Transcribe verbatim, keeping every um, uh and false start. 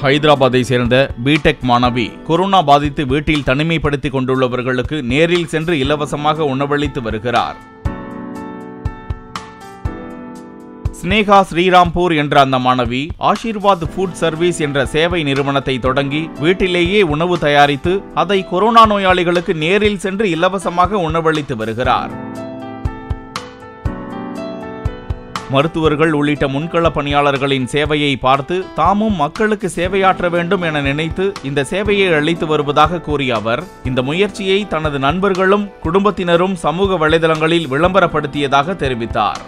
ஹைதராபாத்தை சேர்ந்த பிடெக் மாணவி கொரோனா பாதித்து வீட்டில் தனிமைப்படுத்திக் கொண்டுள்ளவர்களுக்கு நேரில் சென்று இலவசமாக உணவளித்து வருகிறார். ஸ்னேகா ஸ்ரீராம்பூர் என்ற அந்த மாணவி ஆஷிர்வாத் ஃபுட் சர்வீஸ் என்ற சேவை நிறுவனத்தை தொடங்கி வீட்டிலேயே உணவு தயாரித்து அதை கொரோனா நோயாளிகளுக்கு நேரில் சென்று இலவசமாக உணவளித்து வருகிறார். மருத்துவர்கள் உள்ளிட்ட முன்கள பணியாளர்களின் சேவையை பார்த்து தாமும் மக்களுக்கு சேவையாற்ற வேண்டும் என நினைத்து இந்த சேவையை அளித்து வருவதாக கூறிய அவர், இந்த முயற்சியை தனது நண்பர்களும் குடும்பத்தினரும் சமூக வலைதளங்களில் விளம்பரப்படுத்தியதாக தெரிவித்தார்.